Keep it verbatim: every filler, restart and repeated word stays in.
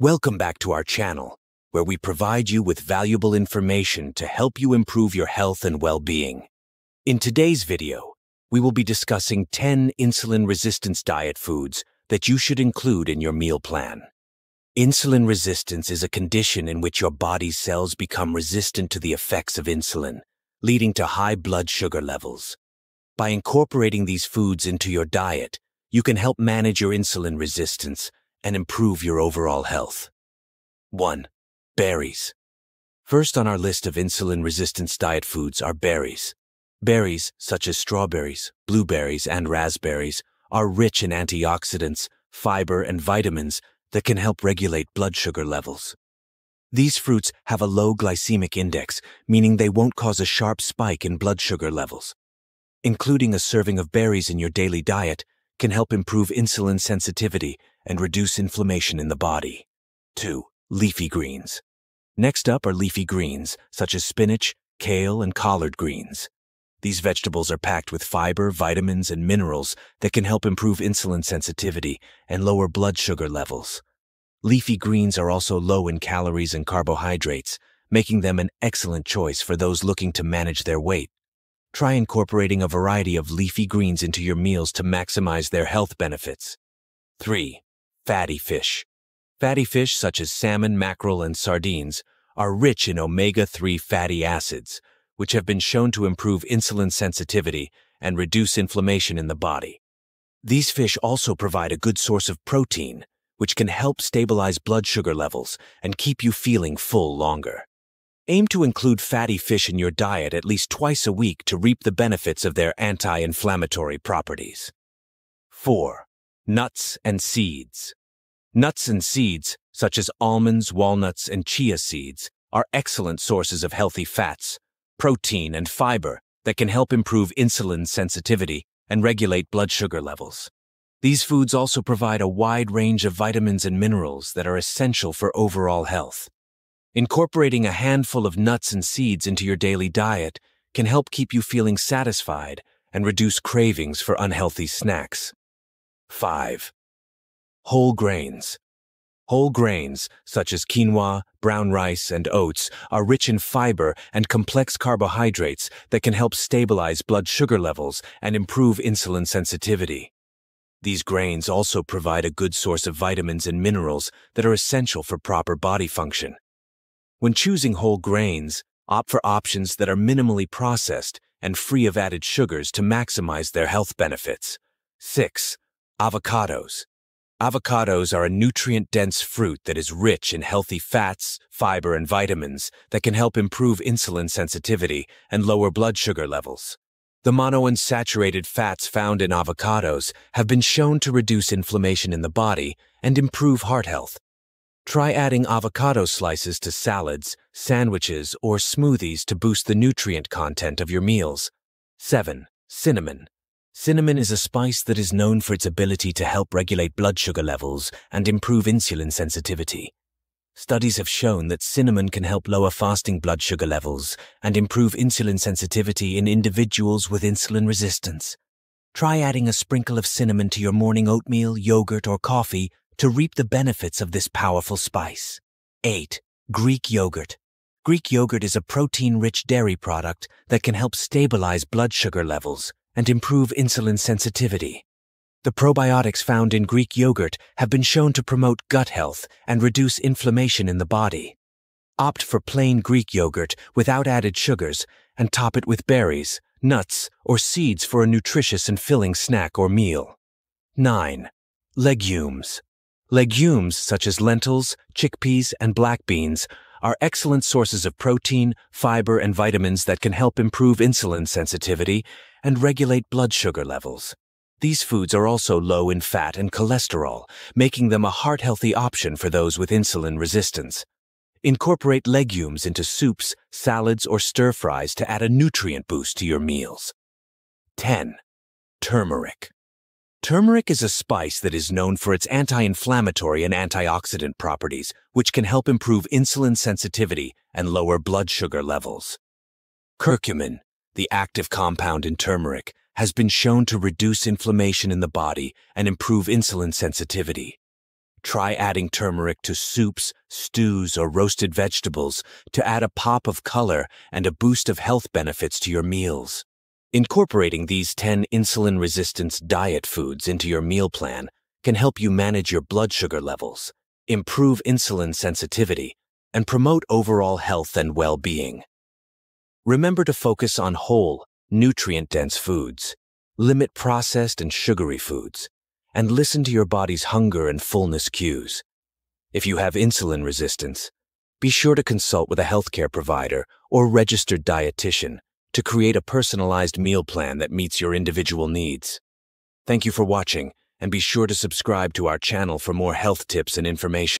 Welcome back to our channel, where we provide you with valuable information to help you improve your health and well-being. In today's video, we will be discussing ten insulin resistance diet foods that you should include in your meal plan. Insulin resistance is a condition in which your body's cells become resistant to the effects of insulin, leading to high blood sugar levels. By incorporating these foods into your diet, you can help manage your insulin resistance and improve your overall health. one. Berries. First on our list of insulin-resistance diet foods are berries. Berries, such as strawberries, blueberries, and raspberries, are rich in antioxidants, fiber, and vitamins that can help regulate blood sugar levels. These fruits have a low glycemic index, meaning they won't cause a sharp spike in blood sugar levels. Including a serving of berries in your daily diet can help improve insulin sensitivity and reduce inflammation in the body. two. Leafy greens. Next up are leafy greens, such as spinach, kale, and collard greens. These vegetables are packed with fiber, vitamins, and minerals that can help improve insulin sensitivity and lower blood sugar levels. Leafy greens are also low in calories and carbohydrates, making them an excellent choice for those looking to manage their weight. Try incorporating a variety of leafy greens into your meals to maximize their health benefits. three. Fatty fish. Fatty fish such as salmon, mackerel, and sardines are rich in omega three fatty acids, which have been shown to improve insulin sensitivity and reduce inflammation in the body. These fish also provide a good source of protein, which can help stabilize blood sugar levels and keep you feeling full longer. Aim to include fatty fish in your diet at least twice a week to reap the benefits of their anti-inflammatory properties. four. Nuts and seeds. Nuts and seeds, such as almonds, walnuts, and chia seeds, are excellent sources of healthy fats, protein, and fiber that can help improve insulin sensitivity and regulate blood sugar levels. These foods also provide a wide range of vitamins and minerals that are essential for overall health. Incorporating a handful of nuts and seeds into your daily diet can help keep you feeling satisfied and reduce cravings for unhealthy snacks. five. Whole grains. Whole grains, such as quinoa, brown rice, and oats, are rich in fiber and complex carbohydrates that can help stabilize blood sugar levels and improve insulin sensitivity. These grains also provide a good source of vitamins and minerals that are essential for proper body function. When choosing whole grains, opt for options that are minimally processed and free of added sugars to maximize their health benefits. six. Avocados. Avocados are a nutrient-dense fruit that is rich in healthy fats, fiber, and vitamins that can help improve insulin sensitivity and lower blood sugar levels. The monounsaturated fats found in avocados have been shown to reduce inflammation in the body and improve heart health. Try adding avocado slices to salads, sandwiches, or smoothies to boost the nutrient content of your meals. seven. Cinnamon. Cinnamon is a spice that is known for its ability to help regulate blood sugar levels and improve insulin sensitivity. Studies have shown that cinnamon can help lower fasting blood sugar levels and improve insulin sensitivity in individuals with insulin resistance. Try adding a sprinkle of cinnamon to your morning oatmeal, yogurt, or coffee to reap the benefits of this powerful spice. eight. Greek yogurt. Greek yogurt is a protein-rich dairy product that can help stabilize blood sugar levels and improve insulin sensitivity. The probiotics found in Greek yogurt have been shown to promote gut health and reduce inflammation in the body. Opt for plain Greek yogurt without added sugars and top it with berries, nuts, or seeds for a nutritious and filling snack or meal. nine. Legumes. Legumes such as lentils, chickpeas, and black beans are excellent sources of protein, fiber, and vitamins that can help improve insulin sensitivity and regulate blood sugar levels. These foods are also low in fat and cholesterol, making them a heart-healthy option for those with insulin resistance. Incorporate legumes into soups, salads, or stir-fries to add a nutrient boost to your meals. ten. Turmeric. Turmeric is a spice that is known for its anti-inflammatory and antioxidant properties, which can help improve insulin sensitivity and lower blood sugar levels. Curcumin, the active compound in turmeric, has been shown to reduce inflammation in the body and improve insulin sensitivity. Try adding turmeric to soups, stews, or roasted vegetables to add a pop of color and a boost of health benefits to your meals. Incorporating these ten insulin-resistant diet foods into your meal plan can help you manage your blood sugar levels, improve insulin sensitivity, and promote overall health and well-being. Remember to focus on whole, nutrient-dense foods, limit processed and sugary foods, and listen to your body's hunger and fullness cues. If you have insulin resistance, be sure to consult with a healthcare provider or registered dietitian to create a personalized meal plan that meets your individual needs. Thank you for watching, and be sure to subscribe to our channel for more health tips and information.